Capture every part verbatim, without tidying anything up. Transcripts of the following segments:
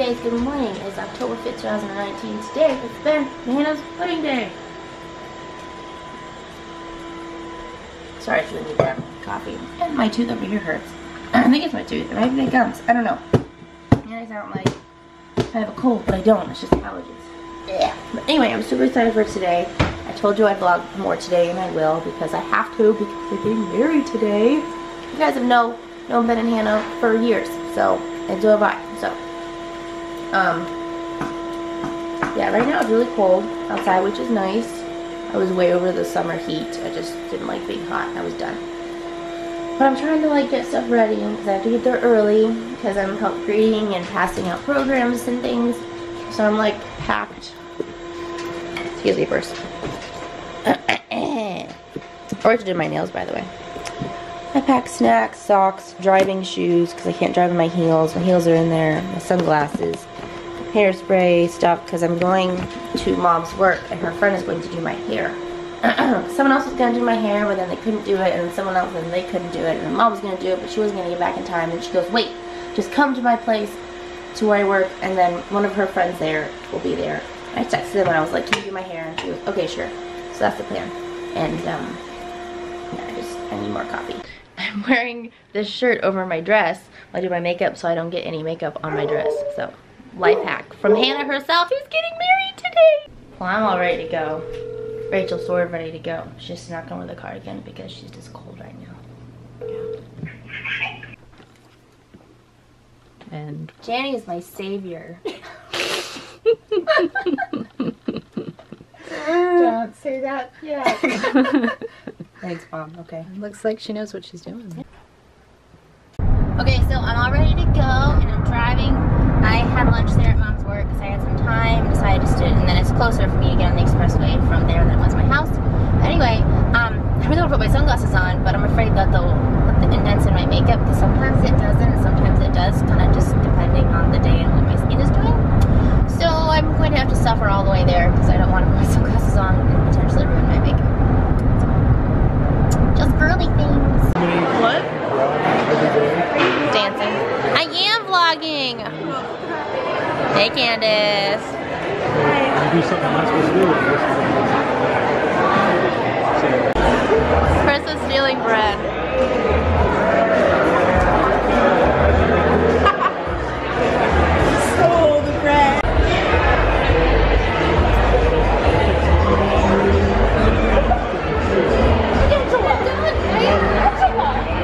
days through the morning is October fifth, two thousand nineteen. Today it's been Hannah's Pudding Day. Sorry if you need that coffee. And my tooth over here hurts. I think it's my tooth. It might be my gums. I don't know. I sound like I have a cold, but I don't. It's just allergies. Yeah. But anyway, I'm super excited for today. I told you I'd vlog more today, and I will because I have to because we're getting married today. You guys have known, known Ben and Hannah for years, so, and so have I. So, um, yeah, right now it's really cold outside, which is nice. I was way over the summer heat. I just didn't like being hot. I was done. But I'm trying to like get stuff ready because I have to get there early because I'm help creating and passing out programs and things. So I'm like packed. Excuse me first. I already did my nails, by the way. I packed snacks, socks, driving shoes because I can't drive in my heels. My heels are in there. My sunglasses, hairspray, stuff because I'm going to mom's work and her friend is going to do my hair. Someone else was going to do my hair, but then they couldn't do it, and then someone else, and they couldn't do it, and then mom was going to do it, but she wasn't going to get back in time, and she goes, wait, just come to my place, to where I work, and then one of her friends there will be there. I texted them, and I was like, can you do my hair? And she goes, okay, sure. So that's the plan. And, um, yeah, I just, I need more coffee. I'm wearing this shirt over my dress while I do my makeup, so I don't get any makeup on my dress, so, life hack from Hannah herself, who's getting married today! Well, I'm all ready to go. Rachel's sort of ready to go. She's just not going with the cardigan because she's just cold right now. Yeah. And Janny is my savior. Don't say that yet. Thanks, Mom. Okay. Looks like she knows what she's doing. Okay, so I'm all ready to go and I'm driving. I had lunch there at Mom's work because I had some time, decided to sit, and then it's closer for me to get on the expressway from there than it was my house. Anyway, um, I really want to put my sunglasses on, but I'm afraid that they'll put the indents in my makeup because sometimes it doesn't and sometimes it does, kind of just depending on the day and what my skin is doing. So I'm going to have to suffer all the way there because I don't want to put my sunglasses on and potentially ruin my makeup. Just girly things. What? Dancing. I am vlogging. Hey, Candace. Hi. First was stealing bread. Stole the bread.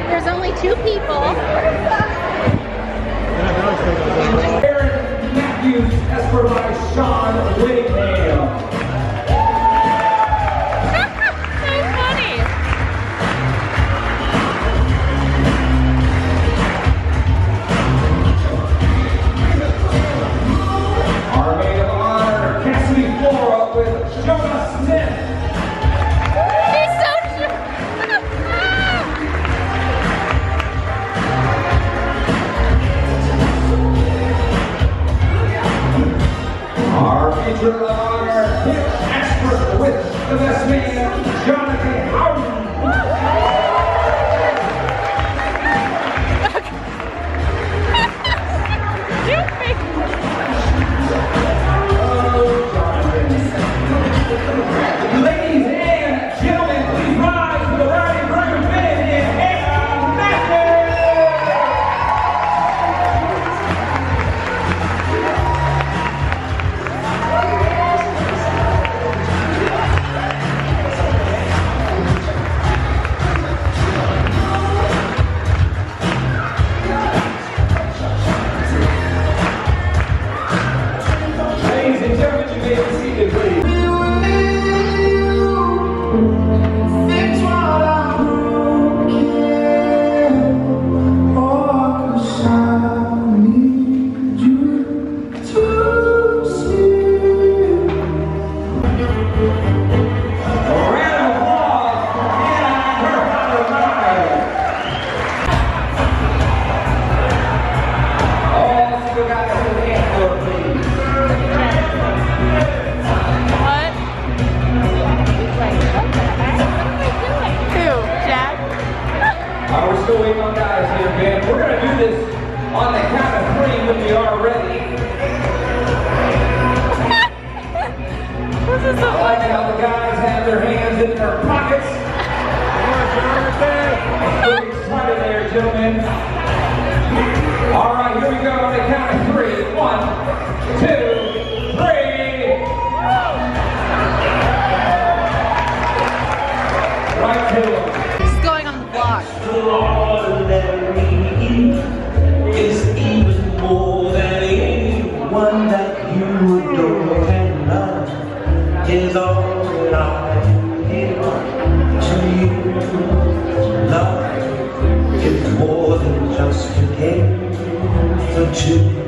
There's only two people. As per by Sean Whitney. We're going to do this on the count of three when we are ready. is I like how the guys have their hands in their pockets. It's right in there, gentlemen. All right, here we go on the count of three. One, two, three. Right to it. This is going on the block. Extraordinary is even more than anyone that you know can love is all that I give to you. Love is more than just a game for two.